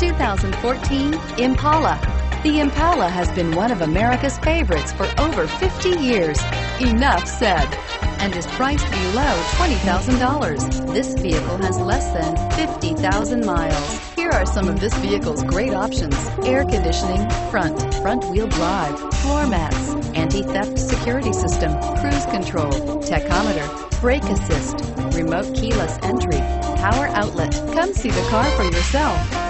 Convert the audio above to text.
2014 Impala. The Impala has been one of America's favorites for over 50 years. Enough said. And is priced below $20,000. This vehicle has less than 50,000 miles. Here are some of this vehicle's great options: air conditioning, front-wheel drive, floor mats, anti-theft security system, cruise control, tachometer, brake assist, remote keyless entry, power outlet. Come see the car for yourself.